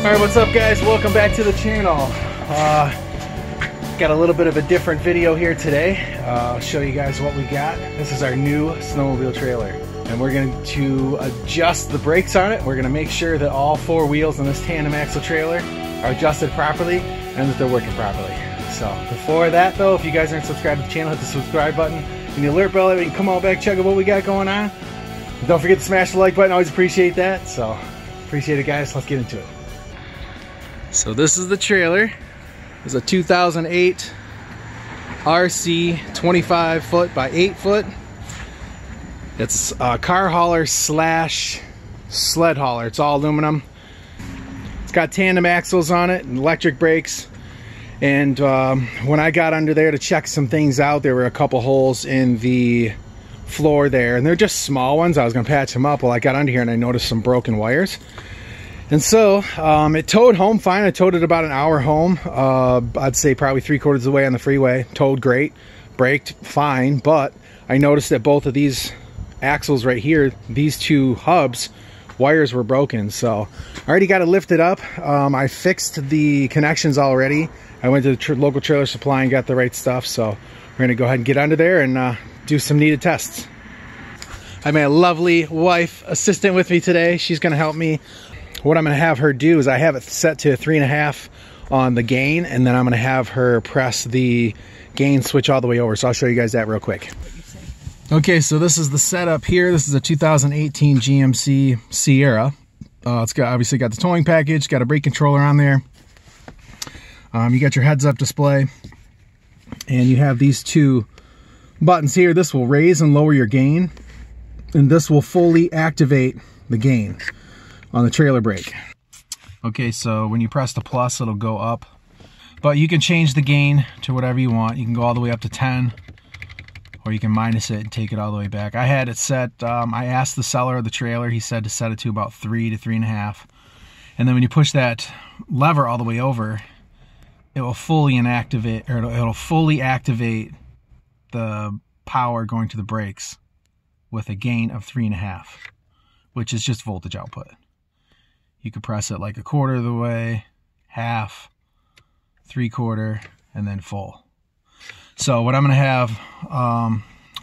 All right, what's up guys? Welcome back to the channel. Got a little bit of a different video here today. I'll show you guys what we got. This is our new snowmobile trailer, and we're going to adjust the brakes on it. We're going to make sure that all four wheels on this tandem axle trailer are adjusted properly and that they're working properly. So before that though, if you guys aren't subscribed to the channel, hit the subscribe button and the alert bell. You can come on back, check out what we got going on. Don't forget to smash the like button. I always appreciate that. So appreciate it guys. Let's get into it. So this is the trailer. It's a 2008 RC 25 foot by 8 foot. It's a car hauler slash sled hauler. It's all aluminum. It's got tandem axles on it and electric brakes. And when I got under there to check some things out, there were a couple holes in the floor there, and they're just small ones. I was gonna patch them up. Well, I got under here and I noticed some broken wires. And so it towed home fine. I towed it about an hour home. I'd say probably 3/4 of the way on the freeway. Towed great, braked fine, but I noticed that both of these axles right here, these two hubs, wires were broken. So I already got it lifted up. I fixed the connections already. I went to the local trailer supply and got the right stuff. So we're gonna go ahead and get under there and do some needed tests. I made a lovely wife assistant with me today. She's gonna help me. What I'm going to have her do is I have it set to 3.5 on the gain, and then I'm going to have her press the gain switch all the way over. So I'll show you guys that real quick. Okay, so this is the setup here. This is a 2018 GMC Sierra. It's got obviously got the towing package, got a brake controller on there. You got your heads-up display, and you have these two buttons here. This will raise and lower your gain, and this will fully activate the gain on the trailer brake. Okay, so when you press the plus, it'll go up, but you can change the gain to whatever you want. You can go all the way up to 10, or you can minus it and take it all the way back. I had it set, I asked the seller of the trailer, he said to set it to about 3 to 3.5. And then when you push that lever all the way over, it will fully inactivate, or it'll fully activate the power going to the brakes with a gain of 3.5, which is just voltage output. You could press it like 1/4 of the way, half, 3/4, and then full. So what I'm gonna have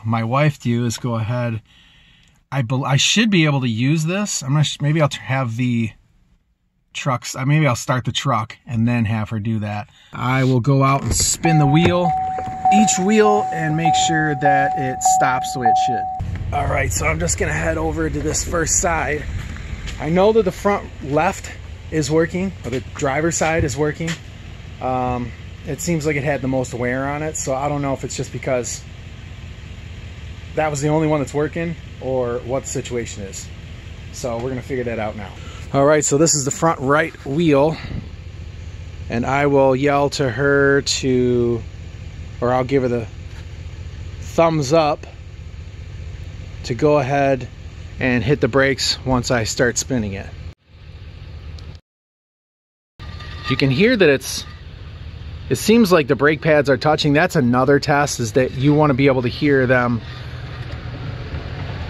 my wife do is go ahead. I should be able to use this. Maybe I'll have the trucks. Maybe I'll start the truck and then have her do that. I will go out and spin the wheel, each wheel, and make sure that it stops the way it should. All right, so I'm just gonna head over to this first side. I know that the front left is working, or the driver's side is working. It seems like it had the most wear on it, so I don't know if it's just because that was the only one that's working or what the situation is. So we're gonna figure that out now. All right, so this is the front right wheel, and I will yell to her to, or I'll give her the thumbs up to go ahead and hit the brakes once I start spinning it. You can hear that it seems like the brake pads are touching. That's another test, is that you want to be able to hear them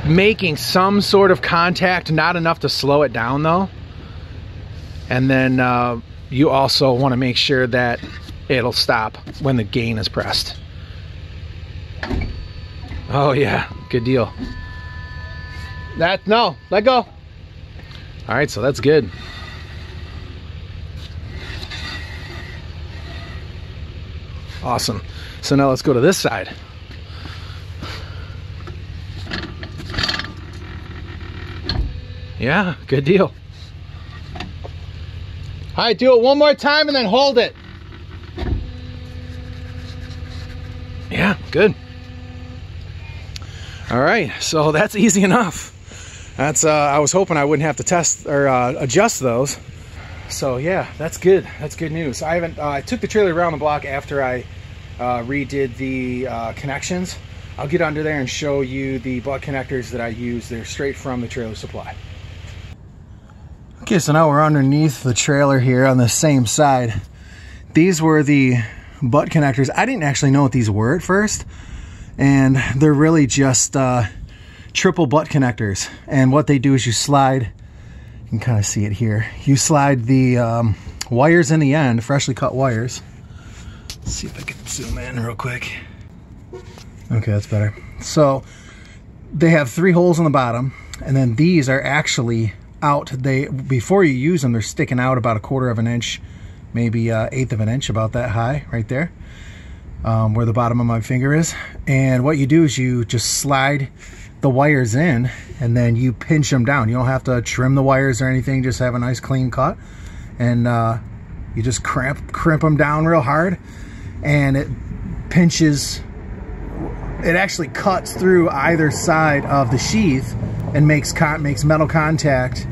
making some sort of contact, not enough to slow it down though. And then you also want to make sure that it'll stop when the gain is pressed. Oh yeah, good deal. No, let go. All right, so that's good. Awesome. So now let's go to this side. Yeah, good deal. All right, do it one more time and then hold it. Yeah, good. All right, so that's easy enough. That's I was hoping I wouldn't have to test or adjust those. So yeah, that's good. That's good news. I haven't. I took the trailer around the block after I redid the connections. I'll get under there and show you the butt connectors that I use. They're straight from the trailer supply. Okay, so now we're underneath the trailer here on the same side. These were the butt connectors. I didn't actually know what these were at first, and they're really just triple butt connectors. And what they do is you slide You can kind of see it here. You slide the wires in the end, freshly cut wires. Let's see if I can zoom in real quick. Okay, that's better. So they have three holes in the bottom, and then these are actually out. They, before you use them, they're sticking out about 1/4 of an inch, maybe 1/8 of an inch, about that high right there, where the bottom of my finger is. And what you do is you just slide the wires in and then you pinch them down. You don't have to trim the wires or anything, just have a nice clean cut. And you just crimp them down real hard, and it pinches, it actually cuts through either side of the sheath and makes metal contact.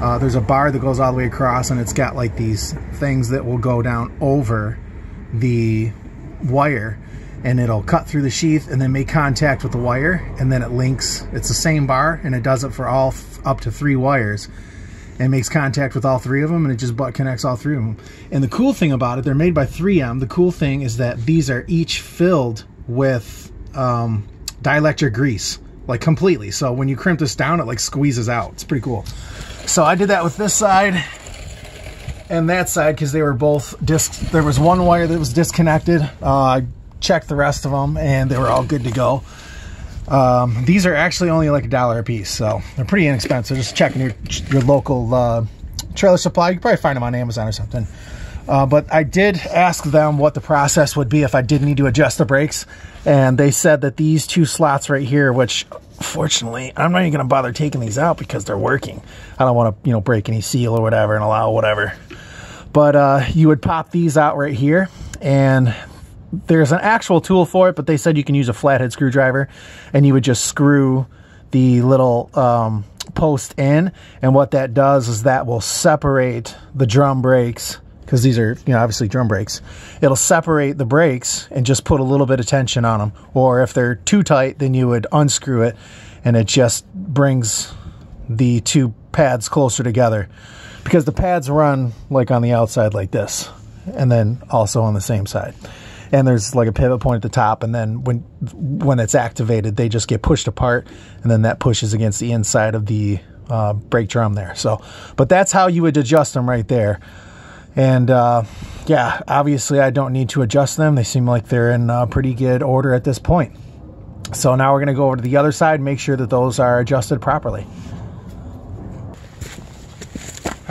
There's a bar that goes all the way across, and it's got like these things that will go down over the wire, and it'll cut through the sheath and then make contact with the wire, and then it links. It's the same bar, and it does it for all up to 3 wires, and makes contact with all 3 of them, and it just butt connects all 3 of them. And the cool thing about it, they're made by 3M. The cool thing is that these are each filled with dielectric grease, like completely. So when you crimp this down, it like squeezes out. It's pretty cool. So I did that with this side and that side, because they were both discs. There was one wire that was disconnected. I checked the rest of them and they were all good to go. These are actually only like $1 a piece, so they're pretty inexpensive. Just checking your local trailer supply. You can probably find them on Amazon or something. But I did ask them what the process would be if I did need to adjust the brakes, and they said that these 2 slots right here, which fortunately I'm not even going to bother taking these out because they're working. I don't want to, you know, break any seal or whatever and allow whatever. But you would pop these out right here, and there's an actual tool for it, but they said you can use a flathead screwdriver, and you would just screw the little post in, and what that does is that will separate the drum brakes, because these are, you know, obviously drum brakes. It'll separate the brakes and just put a little bit of tension on them, or if they're too tight, then you would unscrew it, and it just brings the 2 pads closer together, because the pads run like on the outside like this, and then also on the same side. And there's like a pivot point at the top, and then when it's activated, they just get pushed apart, and then that pushes against the inside of the brake drum there. So, but that's how you would adjust them right there. And yeah, obviously I don't need to adjust them. They seem like they're in pretty good order at this point. So now we're gonna go over to the other side and make sure that those are adjusted properly.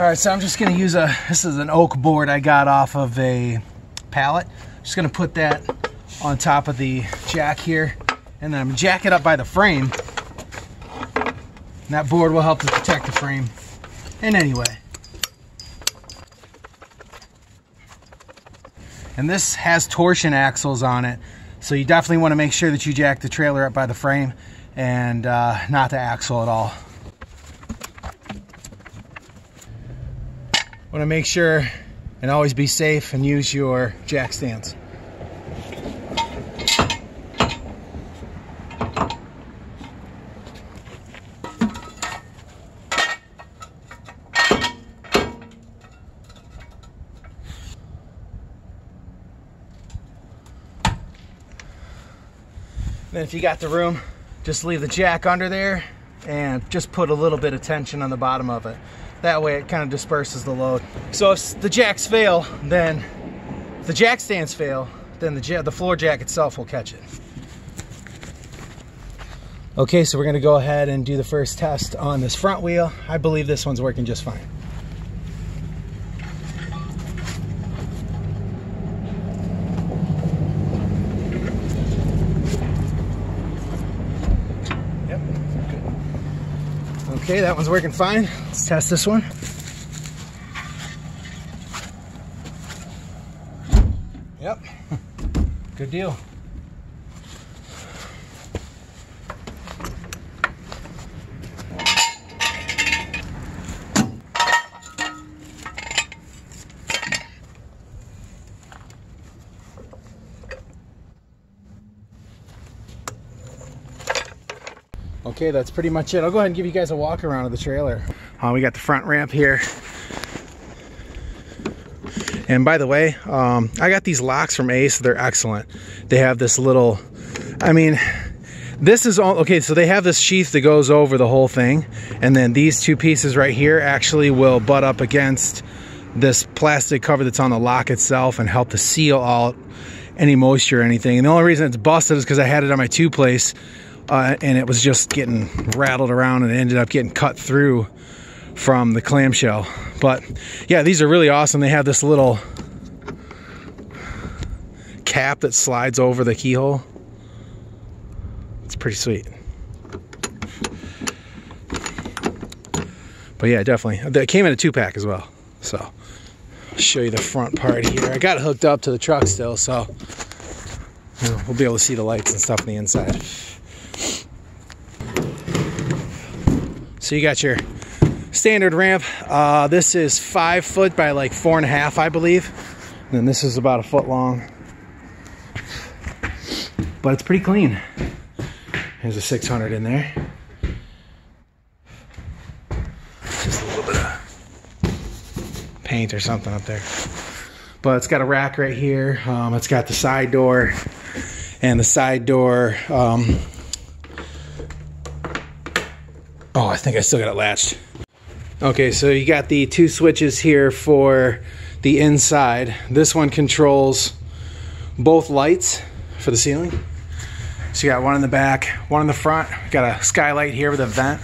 All right, so I'm just gonna use this is an oak board I got off of a pallet. Just gonna put that on top of the jack here, and then I'm gonna jack it up by the frame. And that board will help to protect the frame in any way. And this has torsion axles on it, so you definitely want to make sure that you jack the trailer up by the frame and not the axle at all. Want to make sure and always be safe and use your jack stands. Then if you got the room, just leave the jack under there and just put a little bit of tension on the bottom of it. That way it kind of disperses the load. So if the jacks fail, then if the jack stands fail, then the floor jack itself will catch it. Okay, so we're gonna go ahead and do the first test on this front wheel. I believe this one's working just fine. Okay, that one's working fine. Let's test this one. Yep, good deal. Okay, that's pretty much it. I'll go ahead and give you guys a walk around of the trailer. We got the front ramp here. And by the way, I got these locks from Ace. They're excellent. They have this little, I mean, This is all, okay, so they have this sheath that goes over the whole thing, and then these two pieces right here actually will butt up against this plastic cover that's on the lock itself and help to seal out any moisture or anything. And the only reason it's busted is because I had it on my two-place, and it was just getting rattled around and it ended up getting cut through from the clamshell. But yeah, these are really awesome. They have this little cap that slides over the keyhole. It's pretty sweet. But yeah, definitely. They came in a two-pack as well. So I'll show you the front part here. I got it hooked up to the truck still, so you know, we'll be able to see the lights and stuff on the inside. So you got your standard ramp. This is 5 foot by like 4.5, I believe. And then this is about 1 foot long. But it's pretty clean. There's a 600 in there. Just a little bit of paint or something up there. But it's got a rack right here. It's got the side door, and the side door. Oh, I think I still got it latched. Okay, so you got the two switches here for the inside. This one controls both lights for the ceiling. So you got one in the back, one in the front. Got a skylight here with a vent.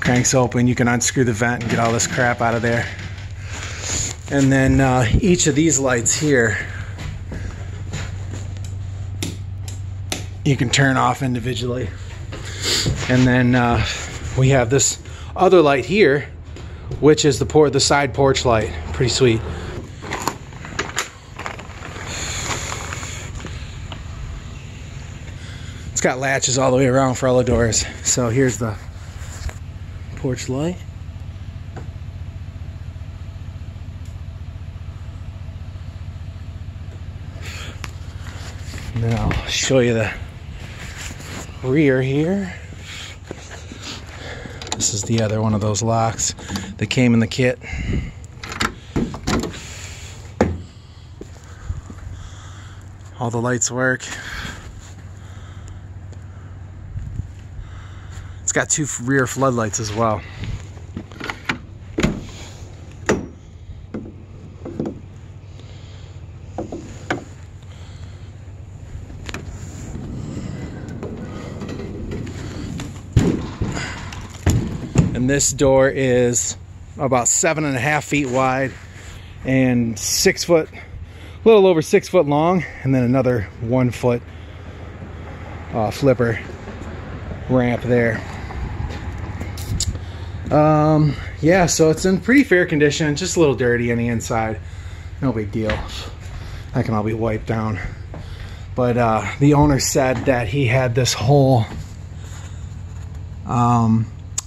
Cranks open, you can unscrew the vent and get all this crap out of there. And then each of these lights here, you can turn off individually. And then we have this other light here, which is the side porch light. Pretty sweet. It's got latches all the way around for all the doors. So here's the porch light. And then I'll show you the rear here. This is the other one of those locks that came in the kit. All the lights work. It's got two rear floodlights as well. And this door is about 7.5 feet wide and 6 foot, a little over 6 foot long, and then another 1 foot flipper ramp there. Yeah, so it's in pretty fair condition, just a little dirty on the inside. No big deal. That can all be wiped down. But the owner said that he had this whole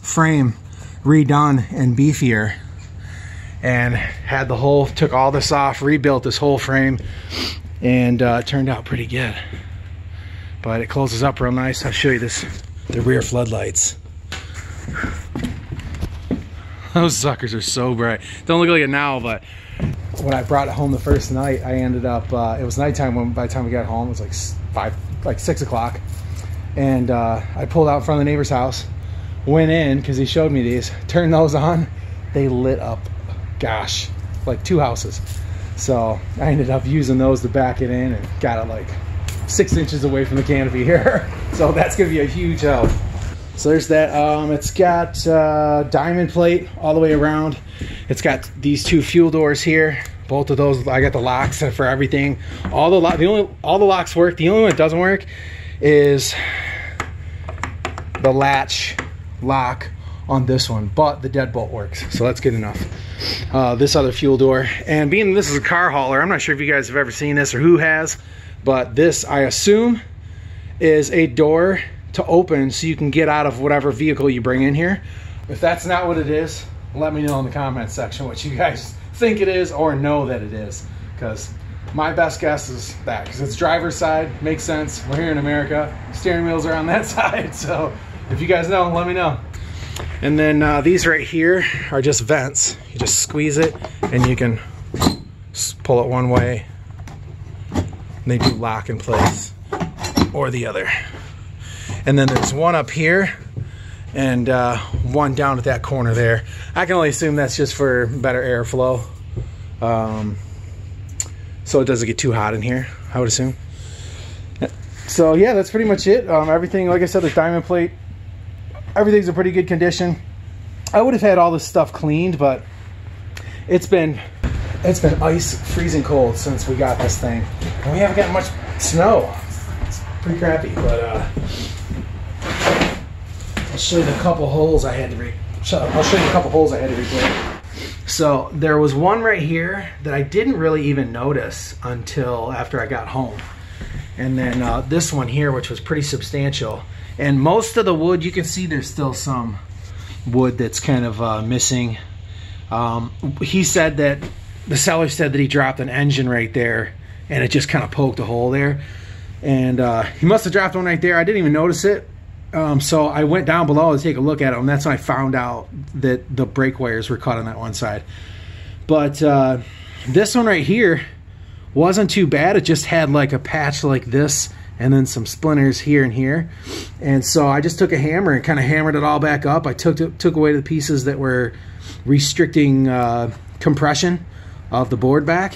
frame redone and beefier, and had the whole, took all this off, rebuilt this whole frame, and it turned out pretty good. But it closes up real nice. I'll show you the rear floodlights. Those suckers are so bright. Don't look like it now, but when I brought it home the first night, I ended up, it was nighttime by the time we got home. It was like 6 o'clock. And I pulled out in front of the neighbor's house, went in, because he showed me these, turned those on. They lit up, gosh, like 2 houses. So I ended up using those to back it in and got it like 6 inches away from the canopy here. So that's gonna be a huge help. So there's that. It's got diamond plate all the way around. It's got these two fuel doors here. Both of those, I got the locks for everything. All the locks work. The only one that doesn't work is the latch lock on this one, but the deadbolt works, so that's good enough. This other fuel door, and being this is a car hauler, I'm not sure if you guys have ever seen this or who has, but this, I assume, is a door to open so you can get out of whatever vehicle you bring in here. If that's not what it is, let me know in the comments section what you guys think it is or know that it is, because my best guess is that, because it's driver's side, makes sense. We're here in America, steering wheels are on that side, so if you guys know, let me know. And then these right here are just vents. You just squeeze it and you can pull it one way and they do lock in place or the other. And then there's one up here and one down at that corner there. I can only assume that's just for better airflow, so it doesn't get too hot in here, I would assume. So yeah, that's pretty much it. Everything, like I said, the diamond plate, everything's in pretty good condition. I would have had all this stuff cleaned, but it's been ice freezing cold since we got this thing, and we haven't gotten much snow. It's pretty crappy, but I'll show you a couple holes I had to replace. So there was one right here that I didn't really even notice until after I got home, and then this one here, which was pretty substantial. And most of the wood, you can see there's still some wood that's kind of missing. He said that the seller said that he dropped an engine right there and it just kind of poked a hole there, and he must have dropped one right there. I didn't even notice it. So I went down below to take a look at it, and that's when I found out that the brake wires were cut on that one side. But this one right here wasn't too bad. It just had like a patch like this and then some splinters here and here. And so I just took a hammer and kind of hammered it all back up. I took away the pieces that were restricting compression of the board back.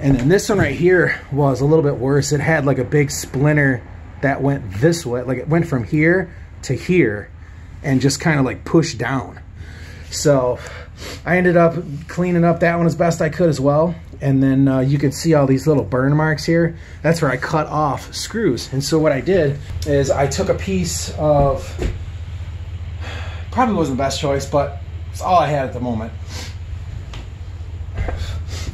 And then this one right here was a little bit worse. It had like a big splinter that went this way, like it went from here to here and just kind of like pushed down. So I ended up cleaning up that one as best I could as well. And then you can see all these little burn marks here. That's where I cut off screws. And so what I did is I took a piece of, probably wasn't the best choice, but it's all I had at the moment.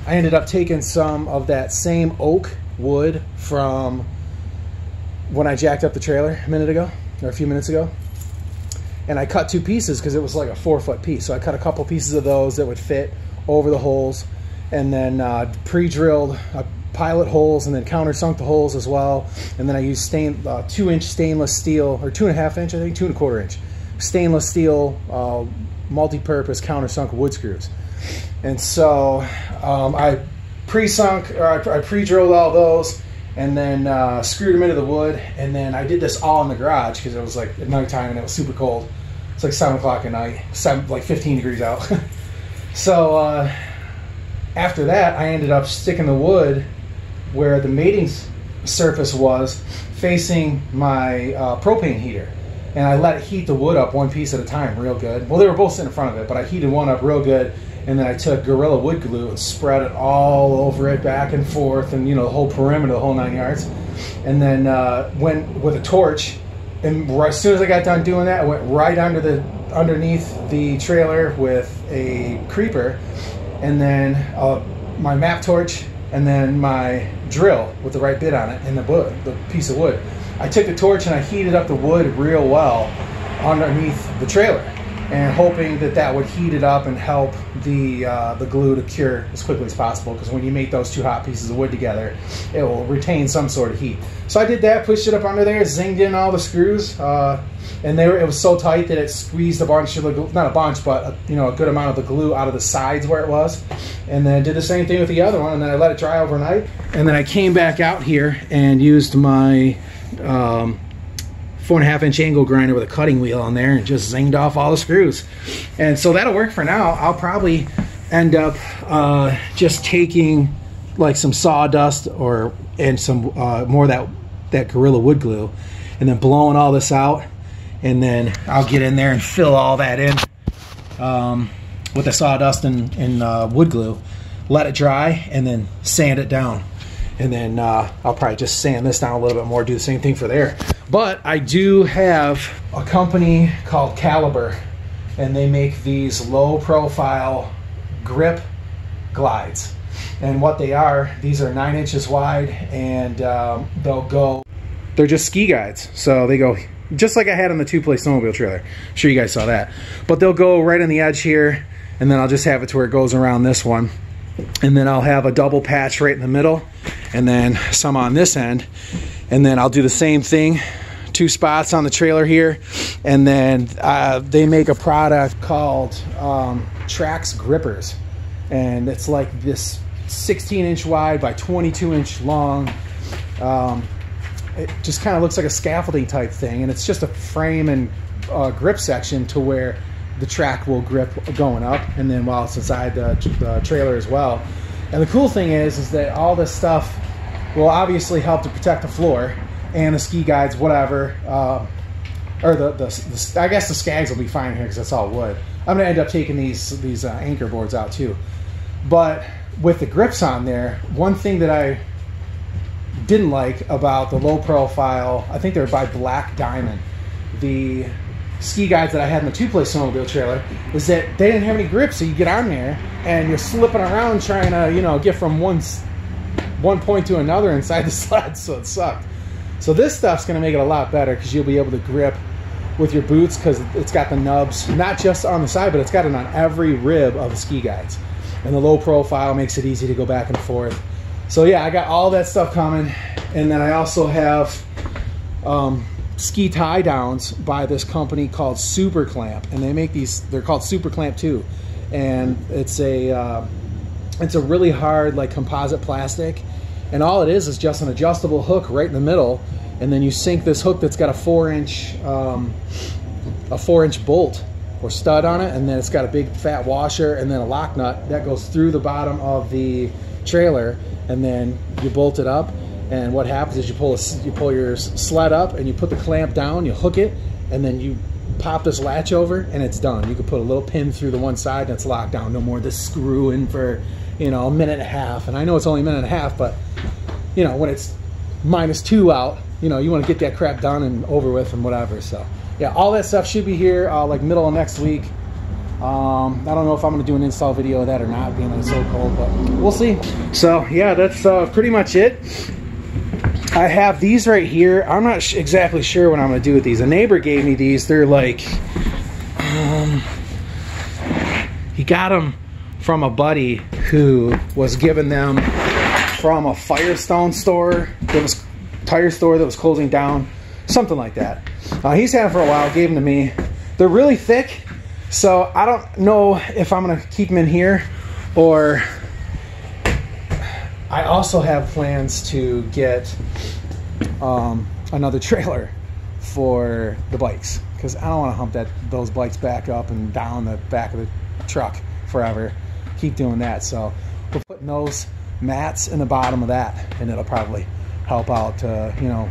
I ended up taking some of that same oak wood from when I jacked up the trailer a minute ago, or a few minutes ago. And I cut two pieces because it was like a 4-foot piece. So I cut a couple pieces of those that would fit over the holes, and then pre-drilled pilot holes and then countersunk the holes as well. And then I used 2-inch stainless steel, or 2.5 inch, I think 2.25 inch stainless steel multi-purpose countersunk wood screws. And so I pre-drilled all those, and then screwed them into the wood. And then I did this all in the garage because it was like at nighttime and it was super cold. It's like 7 o'clock at night, like 15 degrees out. So after that, I ended up sticking the wood where the mating surface was facing my propane heater. And I let it heat the wood up one piece at a time real good. Well, they were both sitting in front of it, but I heated one up real good. And then I took Gorilla Wood Glue and spread it all over it, back and forth, and, you know, the whole perimeter, the whole 9 yards. And then went with a torch, and as soon as I got done doing that, I went right under the, underneath the trailer with a creeper, and then my map torch, and then my drill with the right bit on it, and the piece of wood. I took the torch and I heated up the wood real well underneath the trailer, and hoping that that would heat it up and help the glue to cure as quickly as possible, because when you make those two hot pieces of wood together, it will retain some sort of heat. So I did that, pushed it up under there, zinged in all the screws, and it was so tight that it squeezed a bunch of the glue, not a bunch, but a good amount of the glue out of the sides where it was. And then I did the same thing with the other one, and then I let it dry overnight. And then I came back out here and used my 4.5 inch angle grinder with a cutting wheel on there and just zinged off all the screws. And so that'll work for now. I'll probably end up just taking like some sawdust and some more of that Gorilla Wood Glue, and then blowing all this out, and then I'll get in there and fill all that in with the sawdust and wood glue, let it dry, and then sand it down. And then I'll probably just sand this down a little bit more, do the same thing for there. But I do have a company called Caliber, and they make these low profile grip glides. And what they are, these are 9 inches wide, and they're just ski guides. So they go just like I had on the 2-play snowmobile trailer. I'm sure you guys saw that. But they'll go right on the edge here, and then I'll just have it to where it goes around this one. And then I'll have a double patch right in the middle, and then some on this end. And then I'll do the same thing, 2 spots on the trailer here. And then they make a product called Trax Grippers. And it's like this 16-inch wide by 22-inch long It just kind of looks like a scaffolding type thing, and it's just a frame and grip section to where the track will grip going up, and then while it's inside the trailer as well. And the cool thing is that all this stuff will obviously help to protect the floor and the ski guides, whatever, or I guess the skags will be fine here because that's all wood. I'm gonna end up taking these anchor boards out too. But with the grips on there, one thing that I didn't like about the low profile, I think they're by Black Diamond, the ski guides that I had in the two-place snowmobile trailer, is that they didn't have any grips, so you get on there and you're slipping around trying to, you know, get from one point to another inside the sled, so it sucked. So this stuff's gonna make it a lot better because you'll be able to grip with your boots because it's got the nubs, not just on the side, but it's got it on every rib of the ski guides. And the low profile makes it easy to go back and forth. So yeah, I got all that stuff coming. And then I also have ski tie downs by this company called Super Clamp. And they make these, they're called Super Clamp too. And it's a really hard like composite plastic. And all it is just an adjustable hook right in the middle. And then you sink this hook that's got a four inch bolt or stud on it. And then it's got a big fat washer and then a lock nut that goes through the bottom of the trailer. And then you bolt it up. And what happens is you pull your sled up and you put the clamp down, you hook it, and then you pop this latch over and it's done. You can put a little pin through the one side and it's locked down. No more this screw in for, you know, a minute and a half. And I know it's only a minute and a half, but you know, when it's -2 out, you know, you want to get that crap done and over with and whatever. So yeah, all that stuff should be here like middle of next week. I don't know if I'm going to do an install video of that or not, being like so cold, but we'll see. So yeah, that's pretty much it. I have these right here. I'm not exactly sure what I'm going to do with these. A neighbor gave me these. They're like, he got them from a buddy who was giving them from a Firestone store, that was tire store that was closing down, something like that. He's had them for a while, gave them to me. They're really thick, so I don't know if I'm gonna keep them in here, or I also have plans to get another trailer for the bikes, because I don't want to hump those bikes back up and down the back of the truck forever, keep doing that. So we're putting those mats in the bottom of that, and it'll probably help out to, you know,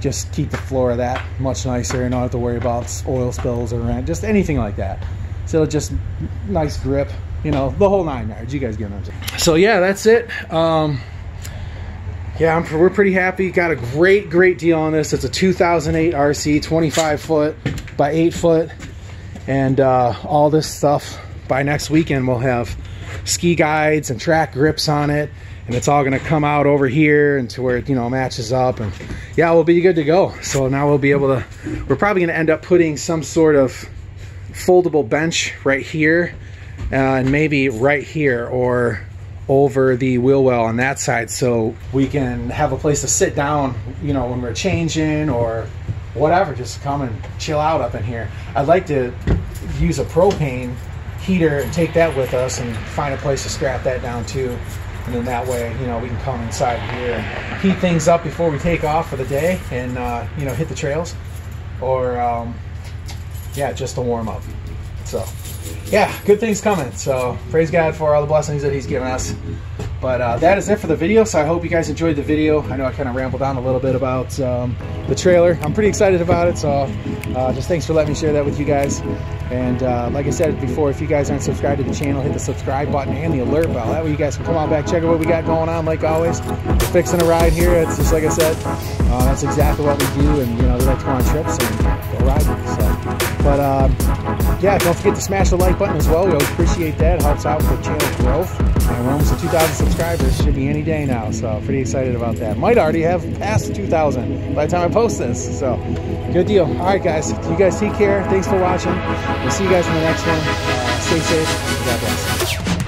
just keep the floor of that much nicer and not have to worry about oil spills or rent, just anything like that. So it'll just nice grip, you know, the whole nine yards. You guys get what I'm saying. So yeah, that's it. Yeah, we're pretty happy. Got a great deal on this. It's a 2008 RC, 25-foot by 8-foot, and all this stuff by next weekend we'll have ski guides and track grips on it, and it's all going to come out over here and to where it, you know, matches up, and yeah, we'll be good to go. So now we'll be able to, we're probably going to end up putting some sort of foldable bench right here, and maybe right here or over the wheel well on that side, so we can have a place to sit down, you know, when we're changing or whatever, just come and chill out up in here. I'd like to use a propane heater and take that with us and find a place to strap that down too, and then that way, you know, we can come inside here and heat things up before we take off for the day and you know, hit the trails, or yeah, just to warm up. So yeah, good things coming, so praise God for all the blessings that he's given us. But that is it for the video, so I hope you guys enjoyed the video. I know I kind of rambled on a little bit about the trailer. I'm pretty excited about it, so just thanks for letting me share that with you guys. And like I said before, if you guys aren't subscribed to the channel, hit the subscribe button and the alert bell. That way you guys can come on back, check out what we got going on. Like always, we're fixing a ride here. It's just like I said, that's exactly what we do, and you know, we like to go on trips and go riding. So, but yeah, don't forget to smash the like button as well. We always appreciate that. It helps out with the channel growth. And we're almost at 2,000 subscribers. Should be any day now, so pretty excited about that. Might already have passed 2,000 by the time I post this. So, good deal. All right, guys. You guys take care. Thanks for watching. We'll see you guys in the next one. Stay safe. God bless.